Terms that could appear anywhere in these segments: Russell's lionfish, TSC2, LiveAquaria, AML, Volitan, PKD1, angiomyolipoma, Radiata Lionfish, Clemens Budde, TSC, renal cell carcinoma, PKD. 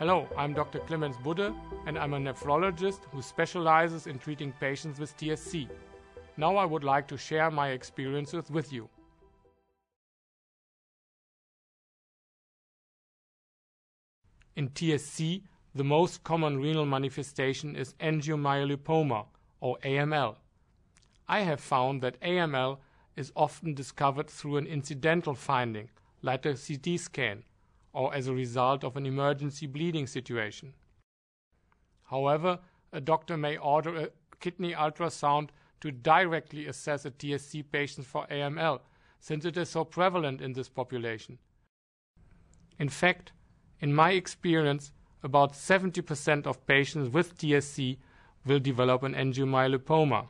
Hello, I'm Dr. Clemens Budde and I'm a nephrologist who specializes in treating patients with TSC. Now I would like to share my experiences with you. In TSC, the most common renal manifestation is angiomyolipoma or AML. I have found that AML is often discovered through an incidental finding, like a CT scan, or as a result of an emergency bleeding situation. However, a doctor may order a kidney ultrasound to directly assess a TSC patient for AML, since it is so prevalent in this population. In fact, in my experience, about 70% of patients with TSC will develop an angiomyolipoma,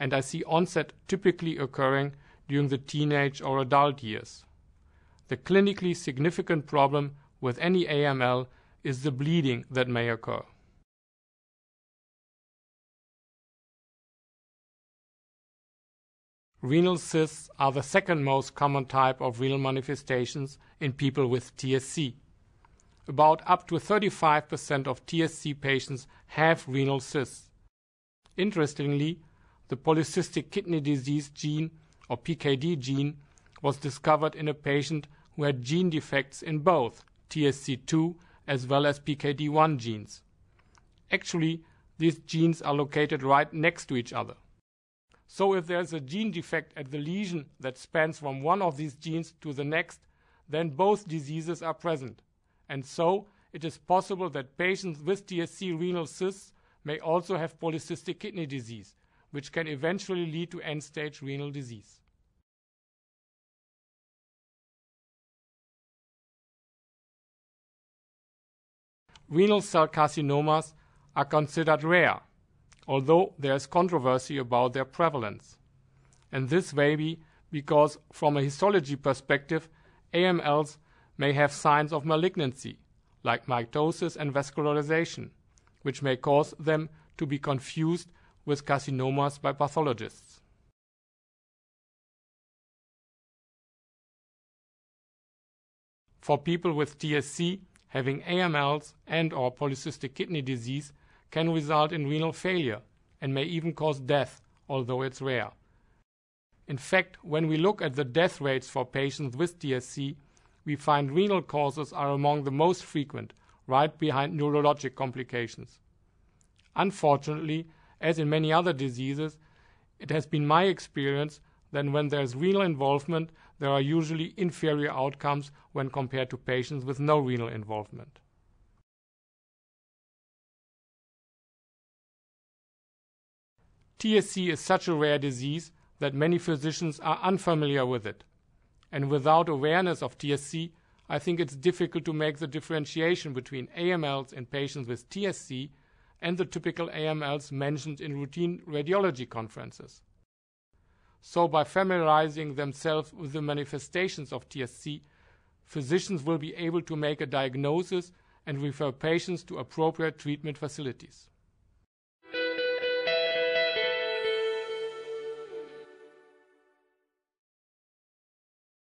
and I see onset typically occurring during the teenage or adult years. The clinically significant problem with any AML is the bleeding that may occur. Renal cysts are the second most common type of renal manifestations in people with TSC. About up to 35% of TSC patients have renal cysts. Interestingly, the polycystic kidney disease gene, or PKD gene, was discovered in a patient who had gene defects in both TSC2 as well as PKD1 genes. Actually, these genes are located right next to each other. So if there is a gene defect at the lesion that spans from one of these genes to the next, then both diseases are present. And so, it is possible that patients with TSC renal cysts may also have polycystic kidney disease, which can eventually lead to end-stage renal disease. Renal cell carcinomas are considered rare, although there is controversy about their prevalence. And this may be because, from a histology perspective, AMLs may have signs of malignancy, like mitosis and vascularization, which may cause them to be confused with carcinomas by pathologists. For people with TSC, having AMLs and/or polycystic kidney disease can result in renal failure and may even cause death, although it's rare. In fact, when we look at the death rates for patients with TSC, we find renal causes are among the most frequent, right behind neurologic complications. Unfortunately, as in many other diseases, it has been my experience that when there is renal involvement, there are usually inferior outcomes when compared to patients with no renal involvement. TSC is such a rare disease that many physicians are unfamiliar with it. And without awareness of TSC, I think it's difficult to make the differentiation between AMLs in patients with TSC and the typical AMLs mentioned in routine radiology conferences. So by familiarizing themselves with the manifestations of TSC, physicians will be able to make a diagnosis and refer patients to appropriate treatment facilities.